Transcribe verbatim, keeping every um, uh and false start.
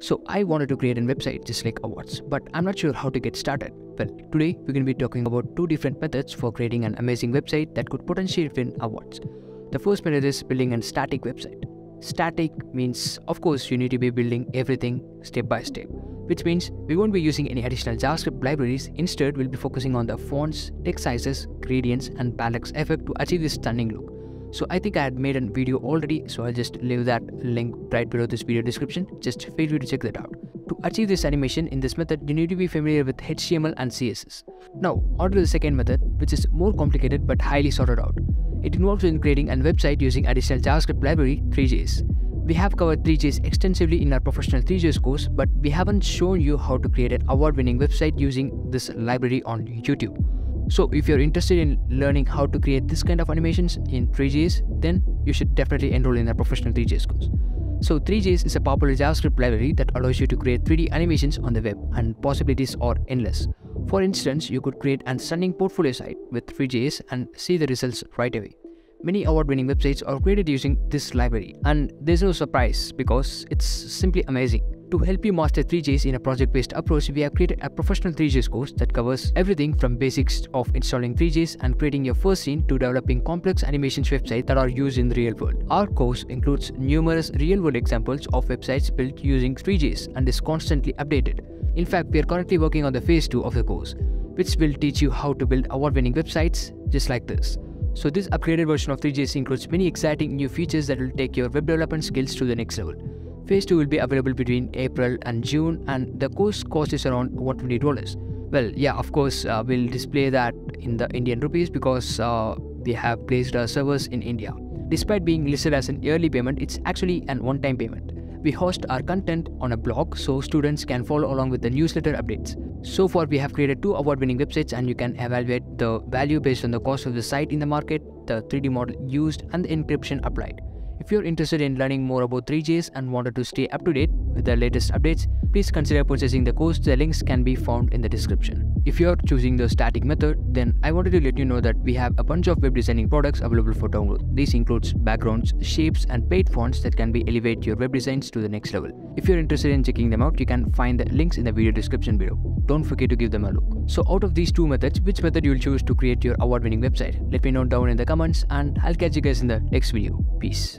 So I wanted to create a website just like Awwwards, but I'm not sure how to get started. Well, today we're going to be talking about two different methods for creating an amazing website that could potentially win awards. The first method is building a static website. Static means, of course, you need to be building everything step by step, which means we won't be using any additional JavaScript libraries. Instead, we'll be focusing on the fonts, text sizes, gradients, and parallax effect to achieve this stunning look. So I think I had made a video already, so I'll just leave that link right below this video description. Just feel free to check that out. To achieve this animation in this method, you need to be familiar with H T M L and C S S. Now, on to the second method, which is more complicated but highly sorted out. It involves in creating a website using additional JavaScript library, Three.js. We have covered Three.js extensively in our professional Three.js course, but we haven't shown you how to create an award-winning website using this library on YouTube. So if you're interested in learning how to create this kind of animations in Three.js, then you should definitely enroll in our professional Three.js course. So Three.js is a popular JavaScript library that allows you to create three D animations on the web, and possibilities are endless. For instance, you could create a stunning portfolio site with Three.js and see the results right away. Many award-winning websites are created using this library, and there's no surprise because it's simply amazing. To help you master Three.js in a project-based approach, we have created a professional Three.js course that covers everything from basics of installing Three.js and creating your first scene to developing complex animations websites that are used in the real world. Our course includes numerous real-world examples of websites built using Three.js and is constantly updated. In fact, we are currently working on the phase two of the course, which will teach you how to build award-winning websites just like this. So this upgraded version of Three.js includes many exciting new features that will take your web development skills to the next level. Phase two will be available between April and June, and the course cost is around one hundred twenty dollars. Well, yeah, of course, uh, we'll display that in the Indian rupees because uh, we have placed our servers in India. Despite being listed as an yearly payment, it's actually an one-time payment. We host our content on a blog so students can follow along with the newsletter updates. So far, we have created two award-winning websites, and you can evaluate the value based on the cost of the site in the market, the three D model used, and the encryption applied. If you're interested in learning more about Three.js and wanted to stay up to date with the latest updates, please consider purchasing the course. The links can be found in the description. If you're choosing the static method, then I wanted to let you know that we have a bunch of web designing products available for download. This includes backgrounds, shapes, and paid fonts that can be elevate your web designs to the next level. If you're interested in checking them out, you can find the links in the video description below. Don't forget to give them a look. So out of these two methods, which method you'll choose to create your award-winning website? Let me know down in the comments, and I'll catch you guys in the next video. Peace.